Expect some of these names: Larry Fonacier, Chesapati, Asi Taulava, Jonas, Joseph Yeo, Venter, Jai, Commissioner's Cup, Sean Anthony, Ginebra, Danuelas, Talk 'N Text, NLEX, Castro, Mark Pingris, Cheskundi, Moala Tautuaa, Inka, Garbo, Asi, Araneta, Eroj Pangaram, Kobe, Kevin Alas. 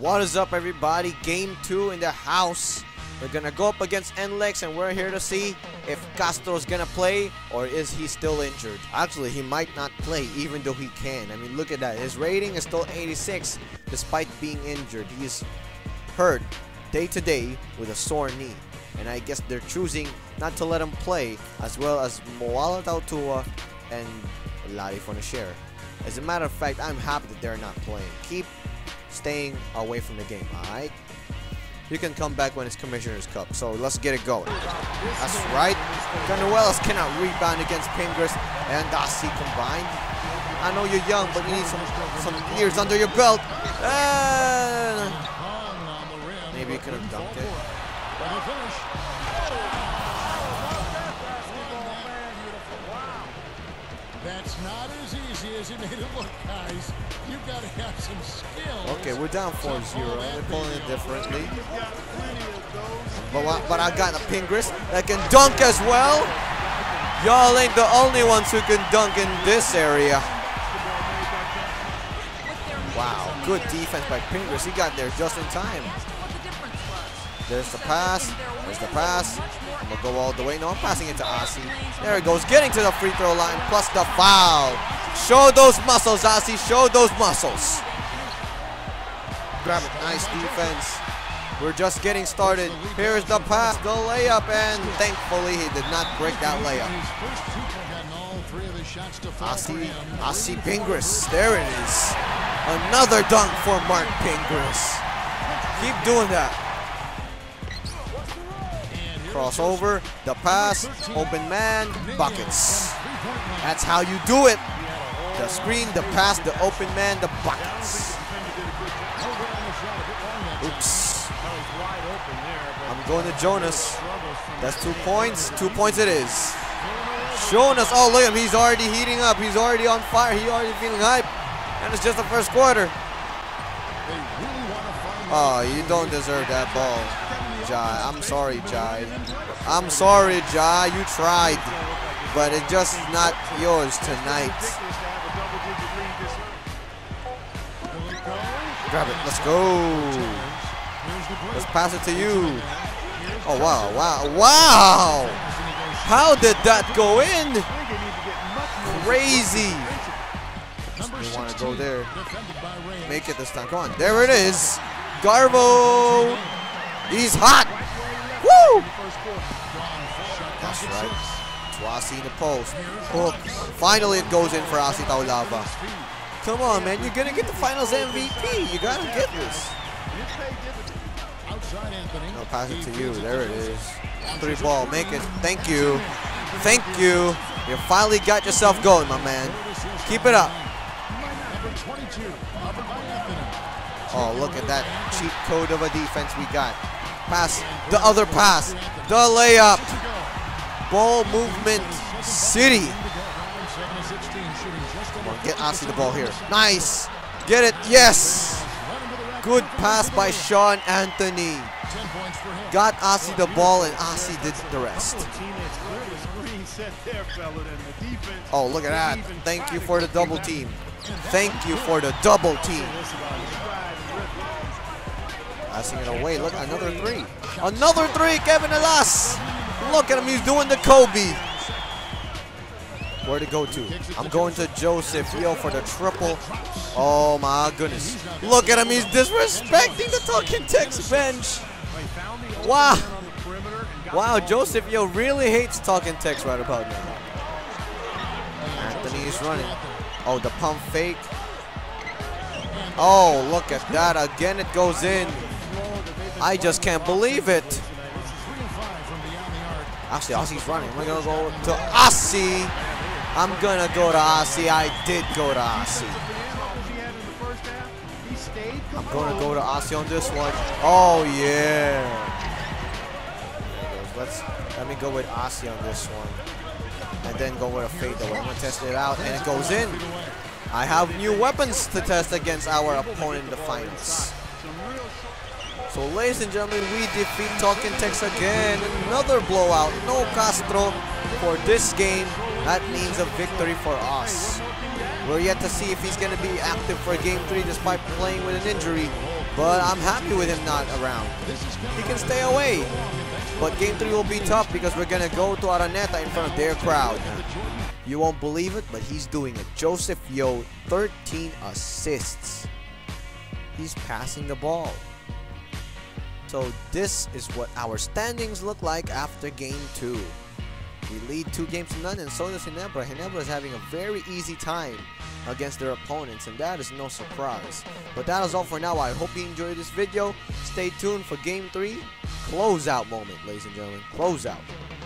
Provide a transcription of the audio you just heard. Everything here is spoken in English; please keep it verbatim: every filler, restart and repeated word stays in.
What is up, everybody? Game two in the house. We're gonna go up against N L E X, and we're here to see if Castro's gonna play or is he still injured. Actually, he might not play even though he can. I mean, look at that. His rating is still eighty-six despite being injured. He is hurt day to day with a sore knee, and I guess they're choosing not to let him play, as well as Moala Tautuaa and Larry Fonacier. As a matter of fact, I'm happy that they're not playing. Keep staying away from the game, alright? You can come back when it's Commissioner's Cup, so let's get it going. That's right. Danuelas cannot rebound against Pingris and Asi combined. I know you're young, but you need some, some years under your belt. And maybe you could have dunked it. That's not as easy as it made it look, guys. You've got to have some skill. Okay, we're down four zero. They're calling it differently. But, but I got a Pingris that can dunk as well. Y'all ain't the only ones who can dunk in this area. Wow, good defense by Pingris. He got there just in time. There's the pass. There's the pass. I'm gonna go all the way. No, I'm passing it to Asi. There it goes. Getting to the free throw line, plus the foul. Show those muscles, Asi. Show those muscles. Grab it. Nice defense. We're just getting started. Here's the pass, the layup, and thankfully he did not break that layup. Asi, Asi Pingris. There it is. Another dunk for Mark Pingris. Keep doing that. Crossover, the pass, open man, buckets. That's how you do it. The screen, the pass, the open man, the buckets. Oops. I'm going to Jonas. That's two points. Two points it is. Jonas, oh look at him, he's already heating up. He's already on fire. He's already feeling hype. And it's just the first quarter. Oh, you don't deserve that ball. Jai. I'm sorry, Jai. I'm sorry, Jai. You tried, but it just is not yours tonight. Grab it. Let's go. Let's pass it to you. Oh, wow, wow, wow. How did that go in? Crazy. We want to go there. Make it this time. Come on. There it is. Garbo. He's hot! Woo! That's right. To Asi in the post. Oh, finally it goes in for Asi Taulava. Come on, man. You're going to get the finals M V P. You got to get this. I'll pass it to you. There it is. Three ball. Make it. Thank you. Thank you. You finally got yourself going, my man. Keep it up. Oh, look at that cheat code of a defense we got. Pass, the other pass, the layup. Ball movement city. Come on, get Asi the ball here. Nice. Get it. Yes. Good pass by Sean Anthony. Got Asi the ball and Asi did the rest. Oh, look at that. Thank you for the double team. Thank you for the double team. Passing it away. Look, another three. Another three, Kevin Alas. Look at him. He's doing the Kobe. Where to go to? I'm going to Joseph Yeo for the triple. Oh, my goodness. Look at him. He's disrespecting the Talk 'N Text bench. Wow. Wow, Joseph Yeo really hates Talk 'N Text right about now. Anthony is running. Oh, the pump fake. Oh, look at that. Again, it goes in. I just can't believe it. Actually, Asi's running. We're going to go to Asi. I'm going to go to Asi. I did go to Asi. I'm going to go to Asi on this one. Oh, yeah. Let's, let me go with Asi on this one. And then go with a fadeaway. I'm going to test it out, and it goes in. I have new weapons to test against our opponent in the finals. So ladies and gentlemen, we defeat Talk 'N Text again. Another blowout. No Castro for this game. That means a victory for us. We're yet to see if he's going to be active for game three despite playing with an injury. But I'm happy with him not around. He can stay away. But game three will be tough because we're going to go to Araneta in front of their crowd. You won't believe it, but he's doing it. Joseph Yeo, thirteen assists. He's passing the ball. So this is what our standings look like after game two. We lead two games to none, and so does Ginebra. Ginebra is having a very easy time against their opponents, and that is no surprise. But that is all for now. I hope you enjoyed this video. Stay tuned for game three. Closeout moment, ladies and gentlemen. Closeout.